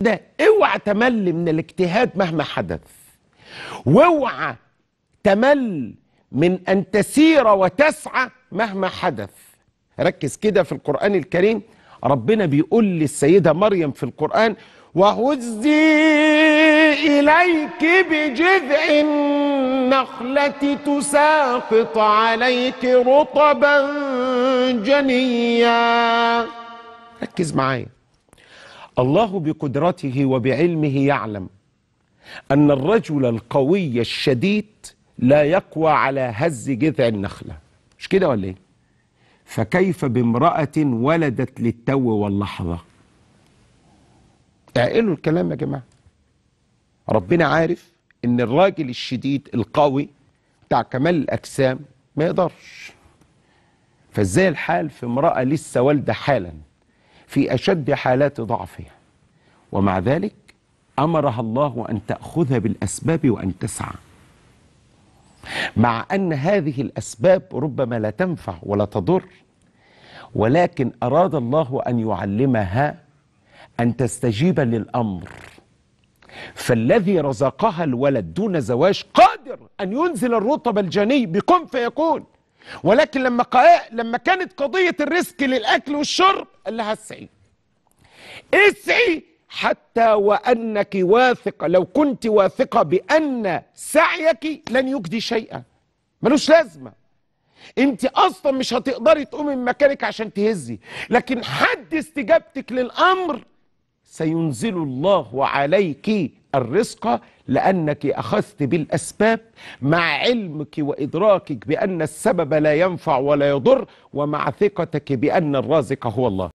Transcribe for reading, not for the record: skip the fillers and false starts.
ده اوعى تمل من الاجتهاد مهما حدث، واوعى تمل من أن تسير وتسعى مهما حدث. ركز كده في القرآن الكريم، ربنا بيقول للسيدة مريم في القرآن: وهزي إليك بجذع النخلة تساقط عليك رطبا جنيا. ركز معايا، الله بقدرته وبعلمه يعلم أن الرجل القوي الشديد لا يقوى على هز جذع النخلة، مش كده ولا ايه؟ فكيف بامرأة ولدت للتو واللحظة؟ اعقلوا الكلام يا جماعة. ربنا عارف ان الراجل الشديد القوي بتاع كمال الأجسام ما يقدرش، فازاي الحال في امرأة لسه والدة حالا في أشد حالات ضعفها، ومع ذلك أمرها الله أن تأخذها بالأسباب وأن تسعى، مع أن هذه الأسباب ربما لا تنفع ولا تضر، ولكن أراد الله أن يعلمها أن تستجيب للأمر. فالذي رزقها الولد دون زواج قادر أن ينزل الرطب الجني بكن فيكون، ولكن لما كانت قضية الرزق للأكل والشرب قال لها اسعي اسعي حتى وأنك واثقة، لو كنت واثقة بأن سعيك لن يجدي شيئا، ملوش لازمة، انت أصلا مش هتقدري تقومي من مكانك عشان تهزي، لكن حد استجابتك للأمر سينزل الله عليك الرزق لأنك أخذت بالأسباب، مع علمك وإدراكك بأن السبب لا ينفع ولا يضر، ومع ثقتك بأن الرازق هو الله.